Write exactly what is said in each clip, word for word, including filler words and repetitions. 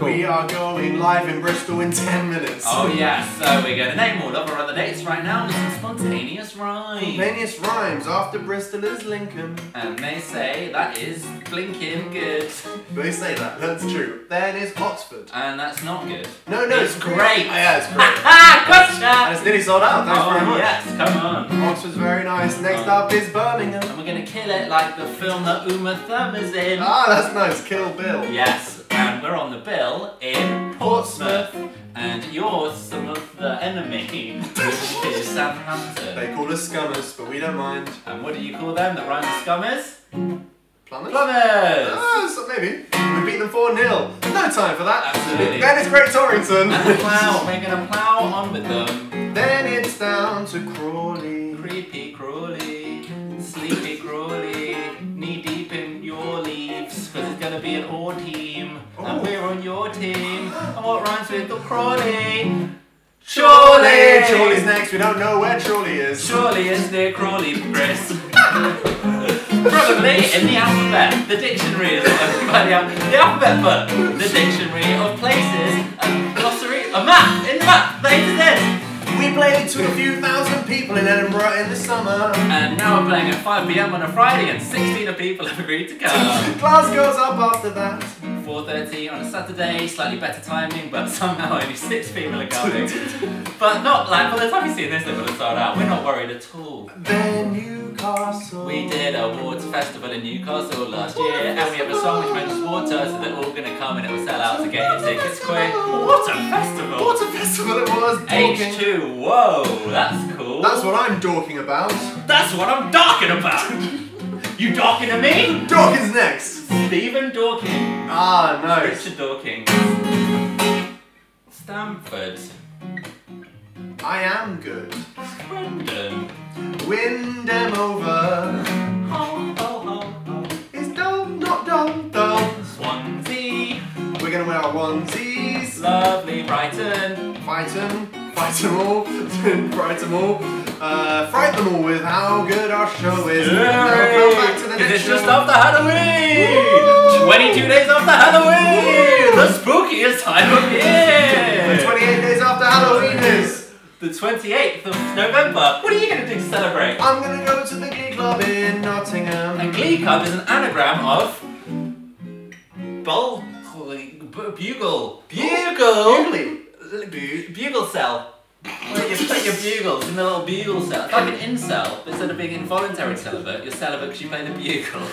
Cool. We are going live in Bristol in ten minutes. Oh yeah, so we're going to name all of our other dates right now. This is Spontaneous Rhymes. Spontaneous Rhymes. After Bristol is Lincoln. And they say that is blinking good. They say that, that's true. Then is Oxford. And that's not good. No, no, it's, it's great. great. Oh, yeah, it's great. Ha ha, gotcha! It's nearly sold out, thanks oh, very much. yes, come on. Oxford's very nice. Next oh. up is Birmingham. And we're going to kill it like the film that Uma Thurman's in. Ah, that's nice. Kill Bill. Yes. And we're on the bill in Portsmouth, and you're some of the enemy, which is Southampton. They call us scummers, but we don't mind. And what do you call them that rhymes with scummers? Plumbers? Plumbers! Oh, so maybe. We beat them four nil. No time for that. Absolutely. Then it's Great Torrington. And plough. We're going to plough on with them. Then it's down to Crawley. Creepy Crawley. Sleepy Crawley. Knee deep in your leaves, because it's going to be an all team. And we're on your team. And what rhymes with the Crawley? Surely! Chorley's next, we don't know where Chorley is. Surely is near Crawley, Chris. Probably in the alphabet, the dictionary is the alphabet book, the dictionary of places, a glossary, a map, in the map, they exist. We played to a few thousand people in Edinburgh in the summer. And now we're playing at five p m on a Friday and sixteen people have agreed to come. Class goes up after that. four thirty on a Saturday, slightly better timing, but somehow only six people are going. But not like, by the time you see this, they will have sold out. We're not worried at all. Then Newcastle. We did a water festival in Newcastle last year, and we have a song which mentions water, so they're all going to come and it will sell out to get your tickets quick. Water festival! Water festival it was! H two, whoa, that's cool. That's what I'm dorking about. That's what I'm darking about! You darking to me? Dorking's next! Stephen Dorking. Ah, no. Richard Dawkins. Stamford. I am good. Swindon. Windham over. Ho, ho, ho, ho. It's dull, not dull, dull. Swansea. We're going to wear our onesies. Lovely Brighton. Brighton. Fright them all. Fright them all. Uh, fright them all with how good our show is. Yay! Now come back to the next show. It's just after Halloween! Woo! twenty-two days after Halloween! The spookiest time of year! The twenty-eight days after Halloween is... The twenty-eighth of November. What are you going to do to celebrate? I'm going to go to the Glee Club in Nottingham. And Glee Club is an anagram of... Bull... Bugle. Bugle! Bugle. Bugle cell. Well, you play your bugles in the little bugle cell. It's like an incel, but instead of being involuntary celibate, you're celibate because you play the bugle.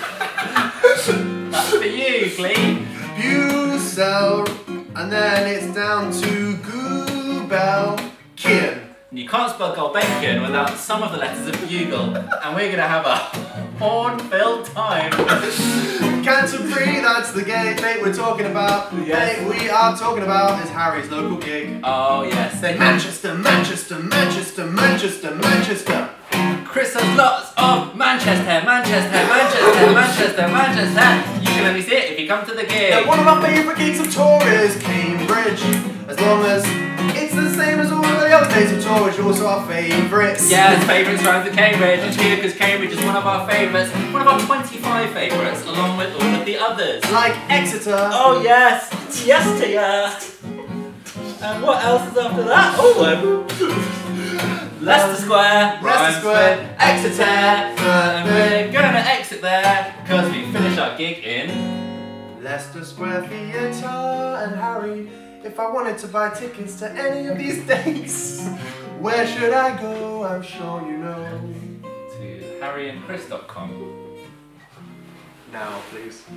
That's for you, Glee. Bucel, and then it's down to Goobelkin. You can't spell Gulbenkian without some of the letters of bugle, and we're going to have a horn-filled time. Canterbury, that's the gate mate we're talking about. The yes. date we are talking about is Harry's local gig. Oh, yes. Then Manchester, Manchester, Manchester, Manchester, Manchester. Chris has lots of Manchester, Manchester, Manchester, Manchester, Manchester. You can only see it if you come to the gig. Now, one of my favourite gigs of tour is Cambridge. As long as it's the same as all of the other days of tour, which are also our favourites. Yes, favourites round to Cambridge. It's here because Cambridge is one of our favourites. One of our twenty-five favourites, along with all of the others. Like Exeter. Oh, yes. Yes, to yes. And what else is after that? Oh, Leicester Square, Leicester Square, Exeter, and we're going to exit there because we finish our gig in Leicester Square Theatre. And Harry, if I wanted to buy tickets to any of these dates, where should I go? I'm sure you know. To harry and chris dot com. Now, please.